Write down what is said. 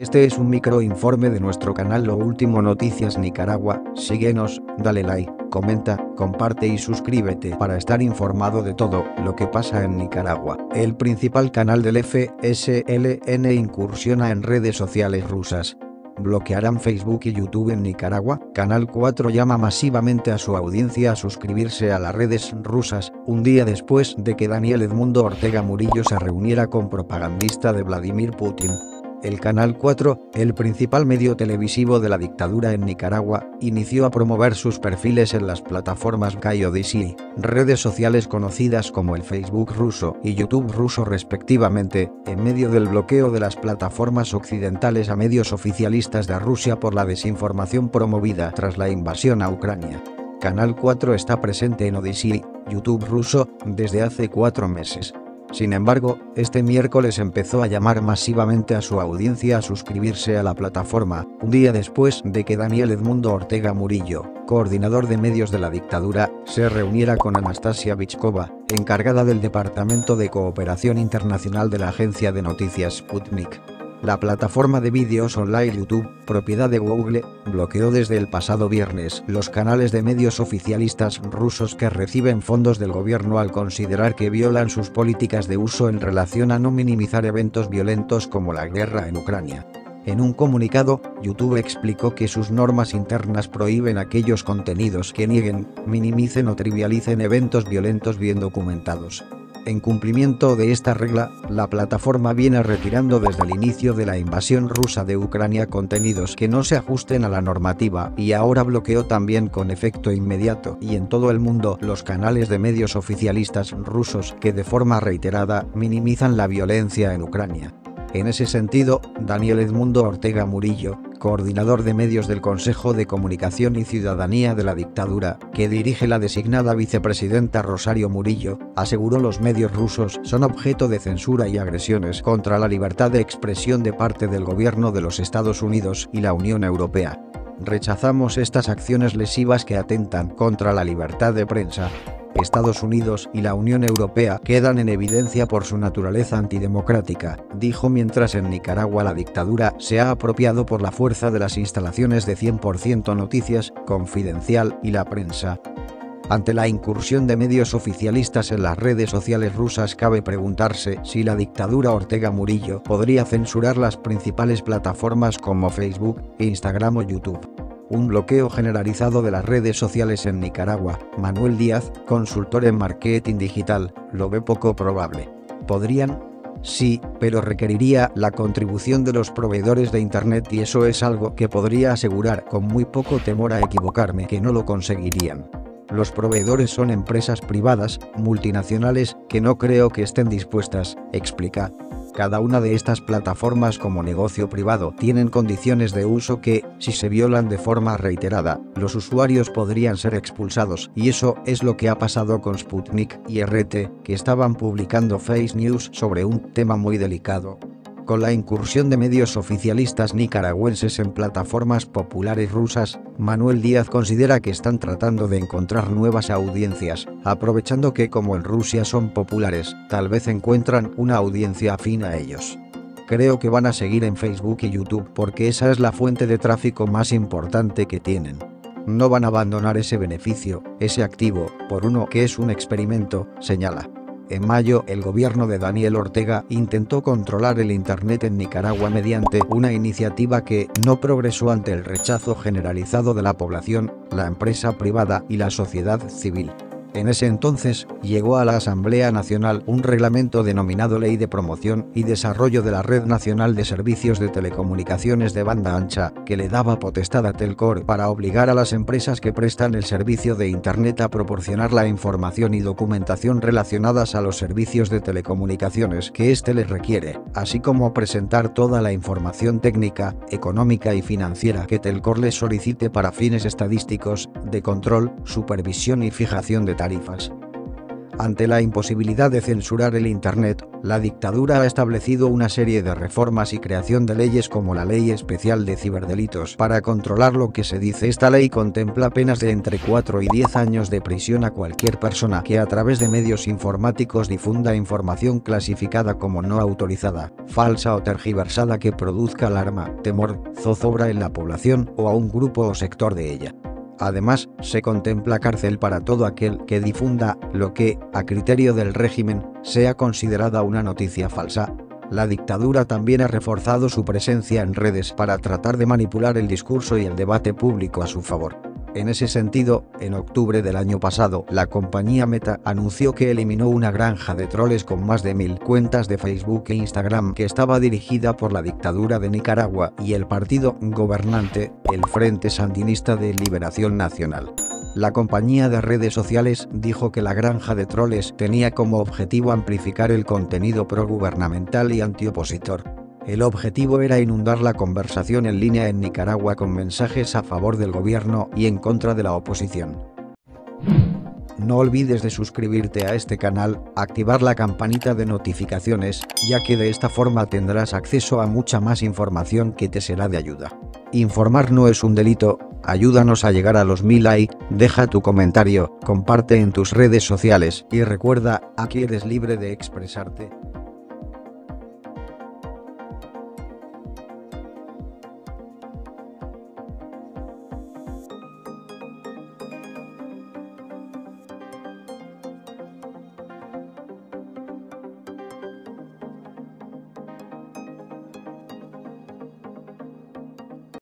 Este es un microinforme de nuestro canal Lo Último Noticias Nicaragua. Síguenos, dale like, comenta, comparte y suscríbete para estar informado de todo lo que pasa en Nicaragua. El principal canal del FSLN incursiona en redes sociales rusas. Bloquearán Facebook y YouTube en Nicaragua. Canal 4 llama masivamente a su audiencia a suscribirse a las redes rusas, un día después de que Daniel Edmundo Ortega Murillo se reuniera con propagandista de Vladimir Putin. El Canal 4, el principal medio televisivo de la dictadura en Nicaragua, inició a promover sus perfiles en las plataformas VK y Odyssey, redes sociales conocidas como el Facebook ruso y YouTube ruso respectivamente, en medio del bloqueo de las plataformas occidentales a medios oficialistas de Rusia por la desinformación promovida tras la invasión a Ucrania. Canal 4 está presente en Odyssey, YouTube ruso, desde hace 4 meses. Sin embargo, este miércoles empezó a llamar masivamente a su audiencia a suscribirse a la plataforma, un día después de que Daniel Edmundo Ortega Murillo, coordinador de medios de la dictadura, se reuniera con Anastasia Bichkova, encargada del Departamento de Cooperación Internacional de la agencia de noticias Sputnik. La plataforma de vídeos online YouTube, propiedad de Google, bloqueó desde el pasado viernes los canales de medios oficialistas rusos que reciben fondos del gobierno al considerar que violan sus políticas de uso en relación a no minimizar eventos violentos como la guerra en Ucrania. En un comunicado, YouTube explicó que sus normas internas prohíben aquellos contenidos que nieguen, minimicen o trivialicen eventos violentos bien documentados. En cumplimiento de esta regla, la plataforma viene retirando desde el inicio de la invasión rusa de Ucrania contenidos que no se ajusten a la normativa y ahora bloqueó también con efecto inmediato y en todo el mundo los canales de medios oficialistas rusos que de forma reiterada minimizan la violencia en Ucrania. En ese sentido, Daniel Edmundo Ortega Murillo, coordinador de medios del Consejo de Comunicación y Ciudadanía de la dictadura, que dirige la designada vicepresidenta Rosario Murillo, aseguró los medios rusos son objeto de censura y agresiones contra la libertad de expresión de parte del gobierno de los Estados Unidos y la Unión Europea. Rechazamos estas acciones lesivas que atentan contra la libertad de prensa. Estados Unidos y la Unión Europea quedan en evidencia por su naturaleza antidemocrática, dijo mientras en Nicaragua la dictadura se ha apropiado por la fuerza de las instalaciones de 100% Noticias, Confidencial y la prensa. Ante la incursión de medios oficialistas en las redes sociales rusas cabe preguntarse si la dictadura Ortega Murillo podría censurar las principales plataformas como Facebook, Instagram o YouTube. Un bloqueo generalizado de las redes sociales en Nicaragua, Manuel Díaz, consultor en marketing digital, lo ve poco probable. ¿Podrían? Sí, pero requeriría la contribución de los proveedores de Internet y eso es algo que podría asegurar con muy poco temor a equivocarme que no lo conseguirían. Los proveedores son empresas privadas, multinacionales, que no creo que estén dispuestas, explica. Cada una de estas plataformas como negocio privado tienen condiciones de uso que, si se violan de forma reiterada, los usuarios podrían ser expulsados y eso es lo que ha pasado con Sputnik y RT, que estaban publicando fake news sobre un tema muy delicado. Con la incursión de medios oficialistas nicaragüenses en plataformas populares rusas, Manuel Díaz considera que están tratando de encontrar nuevas audiencias, aprovechando que como en Rusia son populares, tal vez encuentran una audiencia afín a ellos. Creo que van a seguir en Facebook y YouTube porque esa es la fuente de tráfico más importante que tienen. No van a abandonar ese beneficio, ese activo, por uno que es un experimento, señala. En mayo, el gobierno de Daniel Ortega intentó controlar el Internet en Nicaragua mediante una iniciativa que no progresó ante el rechazo generalizado de la población, la empresa privada y la sociedad civil. En ese entonces, llegó a la Asamblea Nacional un reglamento denominado Ley de Promoción y Desarrollo de la Red Nacional de Servicios de Telecomunicaciones de Banda Ancha, que le daba potestad a Telcor para obligar a las empresas que prestan el servicio de Internet a proporcionar la información y documentación relacionadas a los servicios de telecomunicaciones que éste les requiere, así como presentar toda la información técnica, económica y financiera que Telcor les solicite para fines estadísticos, de control, supervisión y fijación de tarifas. Ante la imposibilidad de censurar el Internet, la dictadura ha establecido una serie de reformas y creación de leyes como la Ley Especial de Ciberdelitos para controlar lo que se dice. Esta ley contempla penas de entre 4 y 10 años de prisión a cualquier persona que a través de medios informáticos difunda información clasificada como no autorizada, falsa o tergiversada que produzca alarma, temor, zozobra en la población o a un grupo o sector de ella. Además, se contempla cárcel para todo aquel que difunda lo que, a criterio del régimen, sea considerada una noticia falsa. La dictadura también ha reforzado su presencia en redes para tratar de manipular el discurso y el debate público a su favor. En ese sentido, en octubre del año pasado, la compañía Meta anunció que eliminó una granja de troles con más de 1000 cuentas de Facebook e Instagram que estaba dirigida por la dictadura de Nicaragua y el partido gobernante, el Frente Sandinista de Liberación Nacional. La compañía de redes sociales dijo que la granja de troles tenía como objetivo amplificar el contenido progubernamental y antiopositor. El objetivo era inundar la conversación en línea en Nicaragua con mensajes a favor del gobierno y en contra de la oposición. No olvides de suscribirte a este canal, activar la campanita de notificaciones, ya que de esta forma tendrás acceso a mucha más información que te será de ayuda. Informar no es un delito, ayúdanos a llegar a los 1000 likes, deja tu comentario, comparte en tus redes sociales y recuerda, aquí eres libre de expresarte.